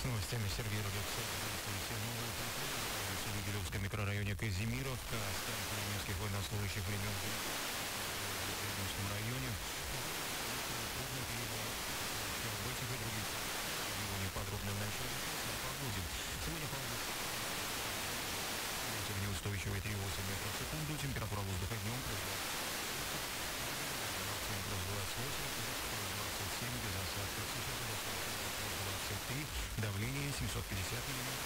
С новостями Сергей Рудецов. В Гилевском микрорайоне Казимировка. Станция немецких военнослужащих времен в Гилевском районе. Этих и других. Подробно начали погоде. Сегодня погода неустойчивая 3,8 метров в секунду. Температура воздуха днем плюс 28, 27, без осадков. Сейчас 23, давление 750 мм.